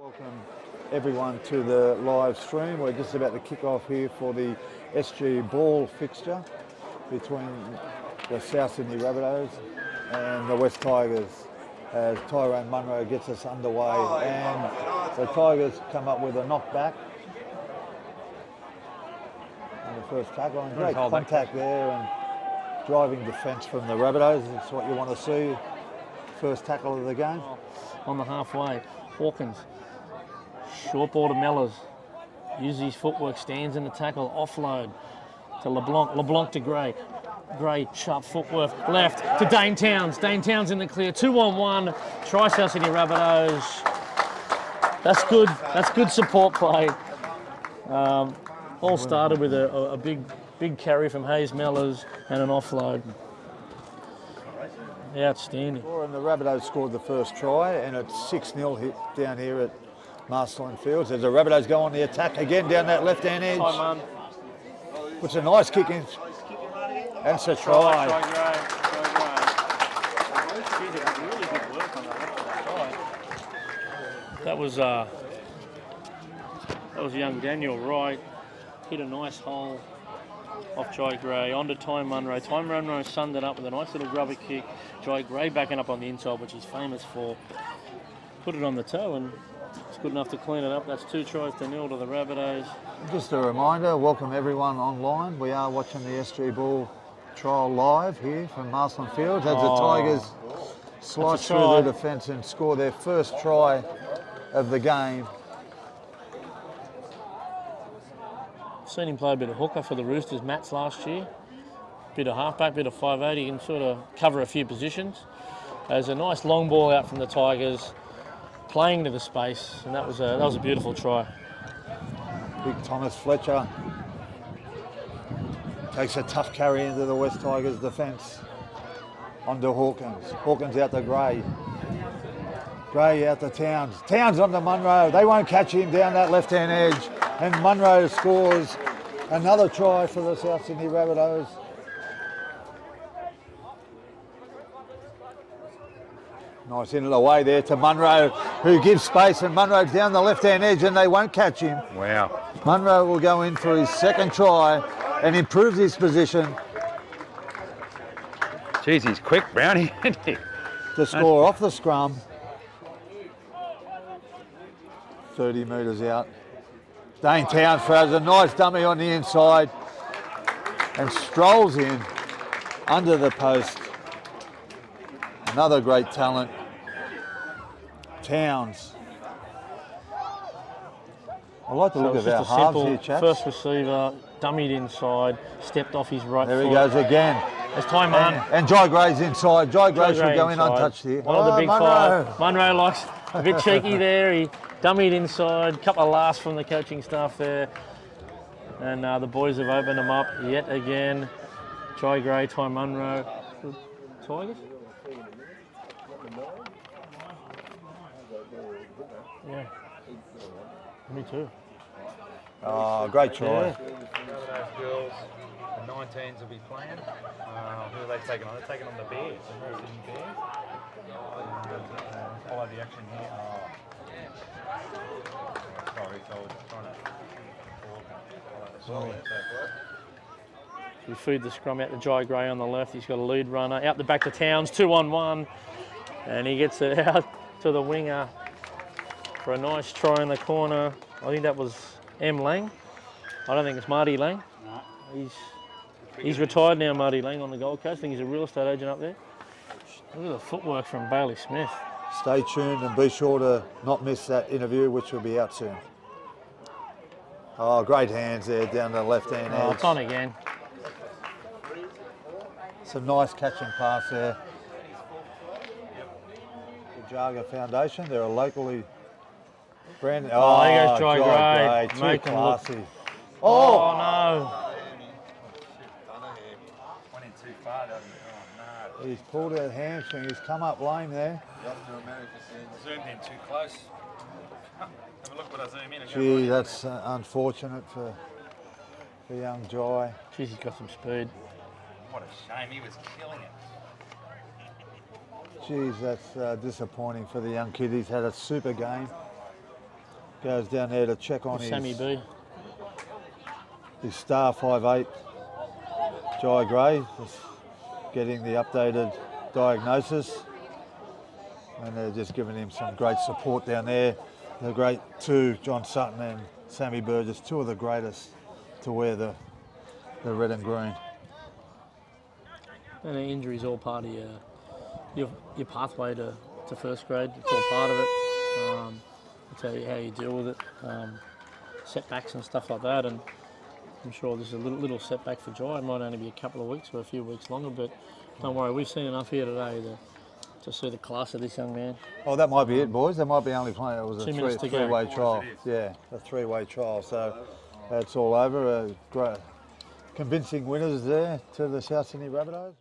Welcome everyone to the live stream. We're just about to kick off here for the SG Ball fixture between the South Sydney Rabbitohs and the West Tigers as Tyrone Munro gets us underway, and the Tigers come up with a knockback on the first tackle. And great contact there and driving defence from the Rabbitohs. It's what you want to see. First tackle of the game. On the halfway, Hawkins. Short ball to Mellors, uses his footwork, stands in the tackle, offload to LeBlanc, LeBlanc to Gray. Gray, sharp footwork, left to Dane Towns. Dane Towns in the clear, 2-on-1, try South Sydney Rabbitohs. That's good support play. All started with a big carry from Hayze Mellors and an offload. Outstanding. And the Rabbitohs scored the first try, and it's 6-0 hit down here at Marcellin Fields as the Rabbitohs go on the attack again down that left-hand edge. Puts a nice kick in. That's a try. That was young Daniel Wright. Hit a nice hole off Jai Gray, onto Ty Munro. Ty Munro sunned it up with a nice little grubber kick. Jai Gray backing up on the inside, which he's famous for. Put it on the toe and it's good enough to clean it up. That's 2-0 to the Rabbitohs. Just a reminder, welcome everyone online. We are watching the SG Ball trial live here from Marcellin Fields as the Tigers slide through the defence and score their first try of the game. Seen him play a bit of hooker for the Roosters, Mats, last year. Bit of halfback, bit of 5'8", he can sort of cover a few positions. There's a nice long ball out from the Tigers, playing to the space, and that was a beautiful try. Big Thomas Fletcher takes a tough carry into the West Tigers defence. Onto Hawkins. Hawkins out to Gray. Gray out to Towns. Towns onto Munro. They won't catch him down that left-hand edge. And Munro scores another try for the South Sydney Rabbitohs. Nice in the way there to Munro, who gives space, and Munro down the left-hand edge, and they won't catch him. Wow. Munro will go in for his second try and improves his position. Geez, he's quick, Brownie, isn't he? To score off the scrum. 30 metres out. Dane Towns throws a nice dummy on the inside and strolls in under the post. Another great talent, Towns. I like the look of our halves here, chaps. First receiver, dummied inside, stepped off his right foot. There he goes again. As time on. And Jai Gray's inside. Jai Gray should go in untouched here. One of the big five. Munro likes a bit cheeky there. He dummied inside, couple of laughs from the coaching staff there. And the boys have opened him up yet again. Jai Gray, Ty Munro. Tigers? Yeah. Me too. Oh, great try. Yeah. The 19s will be playing. Who are they taking on? They're taking on the Bears. Follow the action here. Sorry, so I was trying to follow the We feed the scrum out to Jai Gray on the left. He's got a lead runner. Out the back to Towns, 2-on-1. And he gets it out to the winger for a nice try in the corner. I think that was M. Lang. I don't think it's Marty Lang. No. He's retired now, Marty Lang, on the Gold Coast. I think he's a real estate agent up there. Look at the footwork from Bailey Smith. Stay tuned and be sure to not miss that interview, which will be out soon. Oh, great hands there down the left-hand edge. It's on again. Some nice catch and pass there. The Jaga Foundation, they're a locally branded. Oh, there goes Jai Gray. Too classy. Look. Oh no. Went in too far, doesn't he? Oh no. He's pulled out hamstring, he's come up lame there. Zoomed in too close. Have a look what I zoom in. Gee, that's unfortunate for young Jai. Geez, he's got some speed. What a shame, he was killing it. Geez, that's disappointing for the young kid. He's had a super game. Goes down there to check on Sammy B. His star 5'8", Jai Gray, just getting the updated diagnosis. And they're just giving him some great support down there. The great two, John Sutton and Sammy Burgess, two of the greatest to wear the red and green. And an injury is all part of your pathway to first grade. It's all part of it. I'll tell you how you deal with it, setbacks and stuff like that. And I'm sure there's a little setback for Jai. It might only be a couple of weeks or a few weeks longer, but don't worry, we've seen enough here today to see the class of this young man. Oh, that might be it, boys. They might be only playing. It was a three-way trial. Yeah, a three-way trial. So that's all over. Great, convincing winners there to the South Sydney Rabbitohs.